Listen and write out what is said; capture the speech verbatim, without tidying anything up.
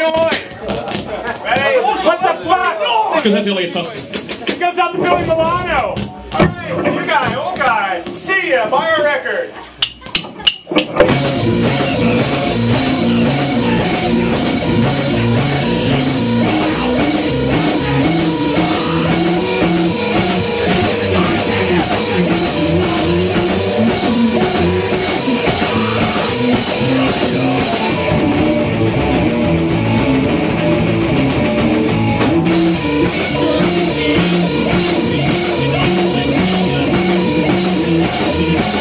noise! Ready? What the fuck? This goes out to Elliot Sussman. This goes out to Billy Milano! Alright, new guy, old guy, see ya, buy our record!